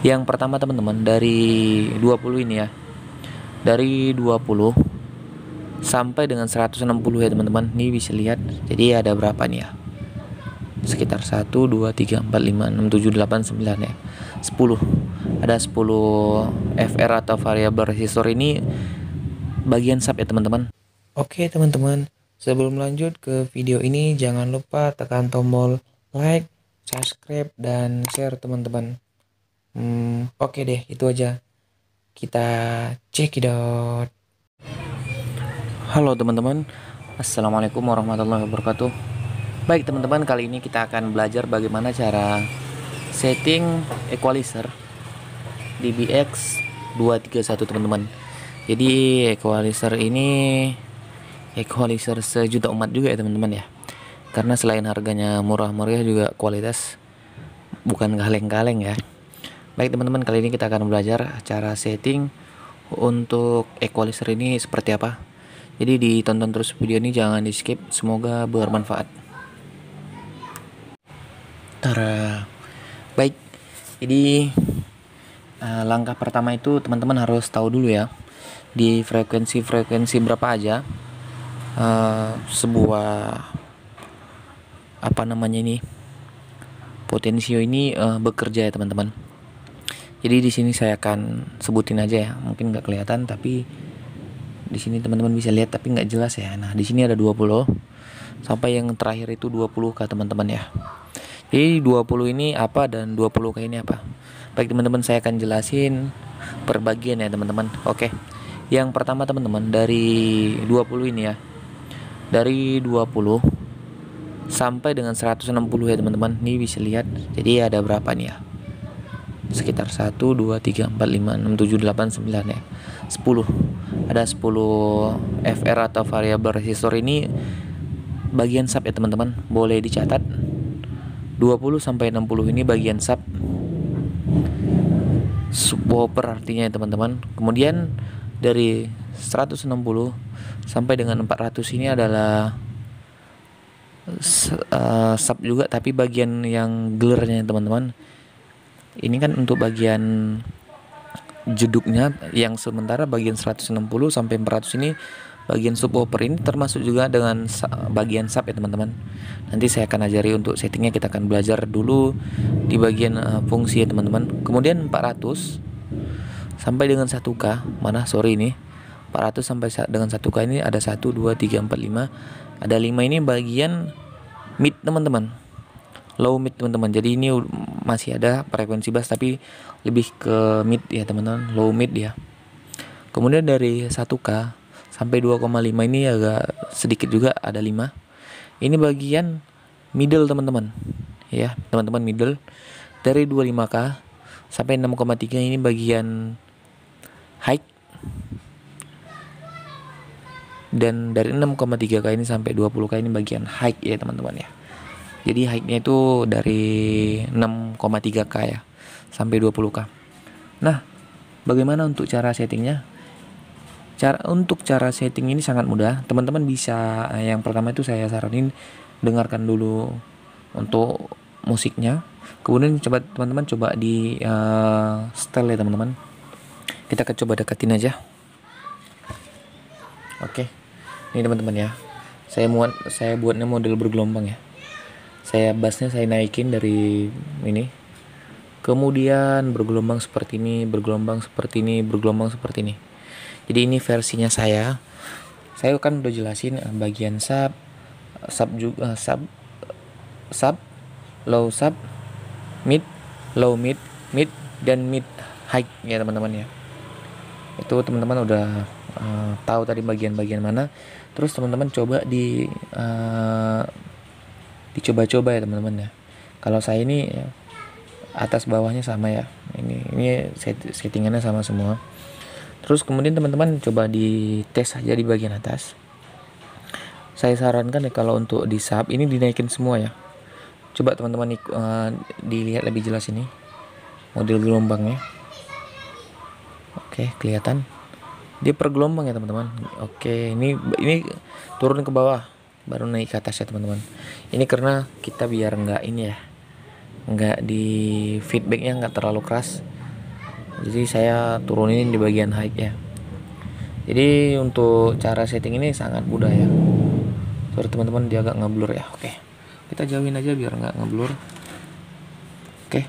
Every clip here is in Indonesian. Yang pertama teman-teman, dari 20 ini ya, dari 20 sampai dengan 160 ya teman-teman. Ini bisa lihat, jadi ada berapa nih ya, sekitar 1, 2, 3, 4, 5, 6, 7, 8, 9 ya, 10. Ada 10 FR atau variabel resistor, ini bagian sub ya teman-teman. Oke teman-teman, sebelum lanjut ke video ini, jangan lupa tekan tombol like, subscribe, dan share teman-teman. Oke deh, itu aja. Kita cekidot. Halo teman-teman, assalamualaikum warahmatullahi wabarakatuh. Baik teman-teman, kali ini kita akan belajar bagaimana cara setting equalizer DBX 231 teman-teman. Jadi equalizer ini equalizer sejuta umat juga ya teman-teman ya, karena selain harganya murah-meriah juga kualitas bukan kaleng-kaleng ya. Baik teman-teman, kali ini kita akan belajar cara setting untuk equalizer ini seperti apa. Jadi ditonton terus video ini, jangan di skip, semoga bermanfaat. Tara. Baik, jadi langkah pertama itu teman-teman harus tahu dulu ya, di frekuensi-frekuensi berapa aja sebuah apa namanya ini, potensio ini bekerja ya teman-teman. Jadi di sini saya akan sebutin aja ya, mungkin nggak kelihatan tapi di sini teman-teman bisa lihat tapi nggak jelas ya. Nah di sini ada 20 sampai yang terakhir itu 20k teman-teman ya. Jadi 20 ini apa dan 20k ini apa? Baik teman-teman, saya akan jelasin perbagian ya teman-teman. Oke. Yang pertama teman-teman, dari 20 ini ya, dari 20 sampai dengan 160 ya teman-teman. Ini bisa lihat, jadi ada berapa nih ya, sekitar 1, 2, 3, 4, 5, 6, 7, 8, 9 ya, 10. Ada 10 FR atau variabel resistor, ini bagian sub ya teman-teman. Boleh dicatat, 20 sampai 60 ini bagian sub, subwoofer artinya ya teman-teman. Kemudian dari 160 sampai dengan 400 ini adalah sub juga, tapi bagian yang gelernya teman-teman. Ini kan untuk bagian juduknya, yang sementara bagian 160 sampai 400 ini bagian subwoofer, ini termasuk juga dengan bagian sub ya teman-teman. Nanti saya akan ajari untuk settingnya, kita akan belajar dulu di bagian fungsi ya teman-teman. Kemudian 400 sampai dengan 1K, mana sorry ini 400 sampai dengan 1K ini ada 1, 2, 3, 4, 5. Ada 5 ini bagian mid teman-teman, low mid teman-teman. Jadi ini masih ada frekuensi bass tapi lebih ke mid ya teman-teman, low mid ya. Kemudian dari 1K sampai 2,5 ini agak sedikit juga, ada 5. Ini bagian middle teman-teman ya, teman-teman middle. Dari 25K sampai 6,3 ini bagian high, dan dari 6,3K ini sampai 20K ini bagian high ya teman-teman ya. Jadi high-nya itu dari 6,3K ya sampai 20K. Nah, bagaimana untuk cara settingnya? Untuk cara setting ini sangat mudah. Teman-teman bisa, yang pertama itu saya saranin dengarkan dulu untuk musiknya. Kemudian coba teman-teman coba di style ya teman-teman. Kita akan coba deketin aja. Oke, ini teman-teman ya, saya buatnya model bergelombang ya. Saya bassnya saya naikin dari ini, kemudian bergelombang seperti ini, bergelombang seperti ini, bergelombang seperti ini. Jadi ini versinya saya kan udah jelasin bagian sub, low sub, mid, low mid, mid, dan mid high ya teman-teman ya. Itu teman-teman udah tahu tadi bagian-bagian mana. Terus teman-teman coba dicoba-coba ya teman-teman ya. Kalau saya ini ya, atas bawahnya sama ya, ini settingannya sama semua. Terus kemudian teman-teman coba di tes aja di bagian atas. Saya sarankan ya, kalau untuk di sub ini dinaikin semua ya. Coba teman-teman dilihat lebih jelas ini model gelombangnya. Oke, kelihatan dia per gelombang ya teman-teman. Oke, ini turun ke bawah baru naik ke atas ya teman-teman. Ini karena kita biar nggak ini ya, nggak di feedbacknya nggak terlalu keras, jadi saya turunin di bagian high ya. Jadi untuk cara setting ini sangat mudah ya. Sorry teman-teman, dia agak ngeblur ya. Oke, kita jauhin aja biar nggak ngeblur. Oke,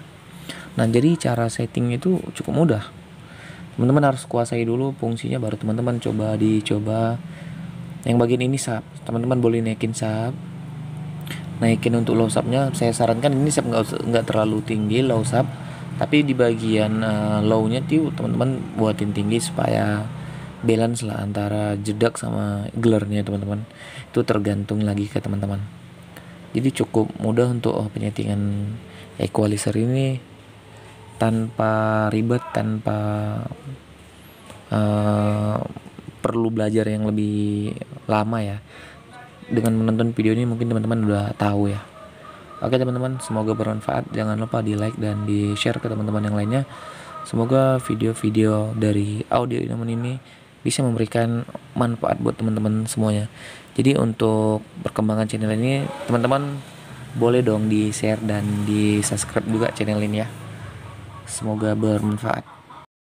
nah jadi cara setting itu cukup mudah. Teman-teman harus kuasai dulu fungsinya, baru teman-teman coba dicoba. Yang bagian ini sub, teman-teman boleh naikin sub, naikin untuk low subnya. Saya sarankan ini sub nggak terlalu tinggi low sub, tapi di bagian lownya tuh teman-teman buatin tinggi supaya balance lah antara jedak sama gelarnya teman-teman. Itu tergantung lagi ke teman-teman. Jadi cukup mudah untuk penyetingan equalizer ini tanpa ribet, tanpa perlu belajar yang lebih lama ya. Dengan menonton video ini mungkin teman-teman udah tahu ya. Oke teman-teman, semoga bermanfaat. Jangan lupa di like dan di share ke teman-teman yang lainnya. Semoga video-video dari audio ini bisa memberikan manfaat buat teman-teman semuanya. Jadi untuk perkembangan channel ini, teman-teman boleh dong di share dan di subscribe juga channel ini ya. Semoga bermanfaat.